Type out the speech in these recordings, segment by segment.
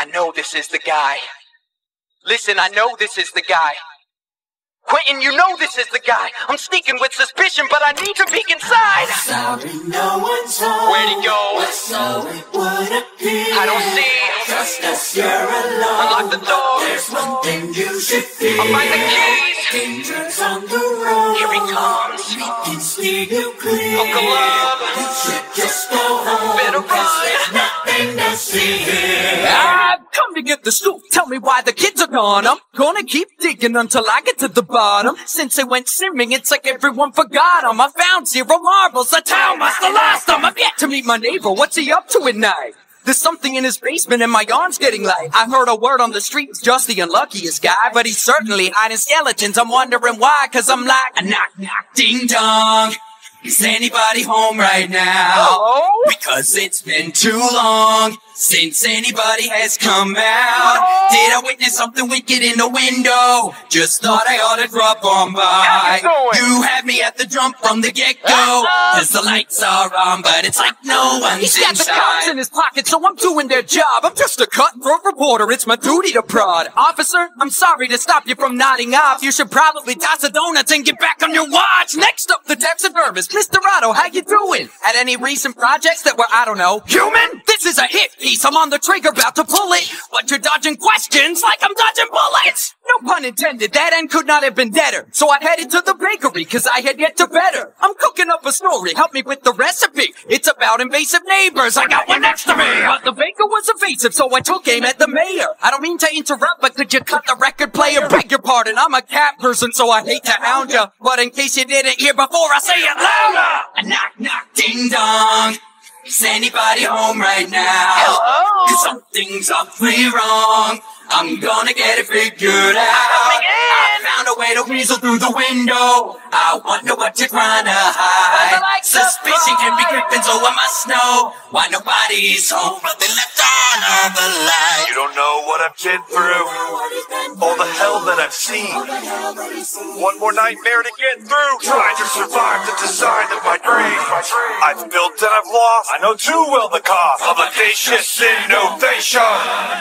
I know this is the guy. Listen, I know this is the guy. Quentin, you know this is the guy. I'm sneaking with suspicion, but I need to peek inside. Sorry, no one told. Where'd he go? But so it would appear. I don't see. Trust us, you're alone. Unlock the door. There's one thing you should fear. I'll find the keys. Danger's on the road. Here he comes. We can steer you clear. Uncle Love. You should just go home. Better run. There's nothing to see here. I've come to get the scoop. Tell me why the kids are gone. I'm gonna keep digging until I get to the bottom. Since they went swimming, it's like everyone forgot him. I found zero marbles. The town must have lost him. I've yet to meet my neighbor. What's he up to at night? There's something in his basement and my yarn's getting light. I heard a word on the street, just the unluckiest guy, but he's certainly hiding skeletons. I'm wondering why, cause I'm like, knock, knock, ding dong. Is anybody home right now? Oh? Because it's been too long since anybody has come out. Oh? Did I witness something wicked in the window? Just thought I ought to drop on by. You had me at the jump from the get-go, cause the lights are on, but it's like no one's inside. He's got the cops in his pocket, so I'm doing their job. I'm just a cutthroat reporter, it's my duty to prod. Officer, I'm sorry to stop you from nodding off. You should probably toss a donut and get back on your watch. Next up, the taxidermist. Mr. Otto, how you doing? Had any recent projects that were, I don't know, human? This is a hit piece, I'm on the trigger, about to pull it. But you're dodging questions like I'm dodging bullets. No pun intended, that end could not have been deader. So I headed to the bakery, cause I had yet to better. I'm cooking up a story, help me with the recipe. It's about invasive neighbors, I got one next to me. But the baker was evasive, so I took aim at the mayor. I don't mean to interrupt, but could you cut the record player? Beg your pardon, I'm a cat person, so I hate to hound ya. But in case you didn't hear before, I say it loud. Knock, knock, ding dong. Is anybody home right now? Hello? Cause something's awfully wrong. I'm gonna get it figured out. I found a way to weasel through the window. I wonder what you're trying to hide. Like suspicion can be gripping, so I must know why nobody's home, but they left all of the light. You don't know what I've been through, all the hell that I've seen. One more nightmare to get through, trying to survive the design of my dreams. I've built and I've lost, I know too well the cost of a vicious innovation.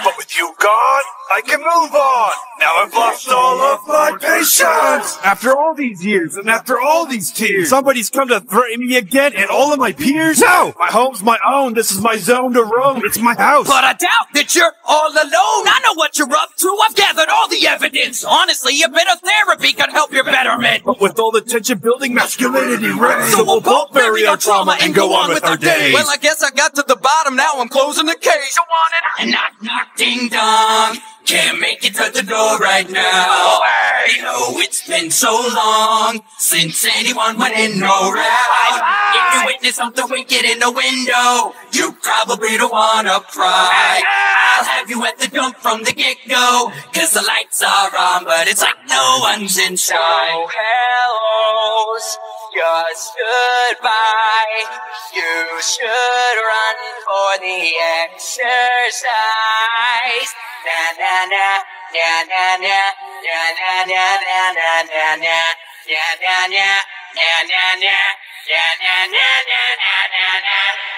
But with you gone, I can move on. Now I've lost all of my patience. After all these years and after all these tears, somebody's come to threaten me again and all of my peers? No! My home's my own. This is my zone to roam. It's my house. But I doubt that you're all alone. I know what you're up to. I've gathered all the evidence. Honestly, a bit of therapy could help your betterment. But with all the tension building, masculinity reigns. So we'll both bury our trauma and go on with our days. Well, I guess I got to the bottom. Now I'm closing the case. Go on and knock, knock, ding dong. Can't make it to the door right now. You know it's been so long since anyone went in or out. If you witness something wicked in the window, you probably don't wanna pry. I'll have you at the dump from the get-go, cause the lights are on, but it's like no one's inside. Oh, hellos, just goodbye. You should run for the exercise. Na na na na na na na na na na na na na na na na na na na na na na na na na na na.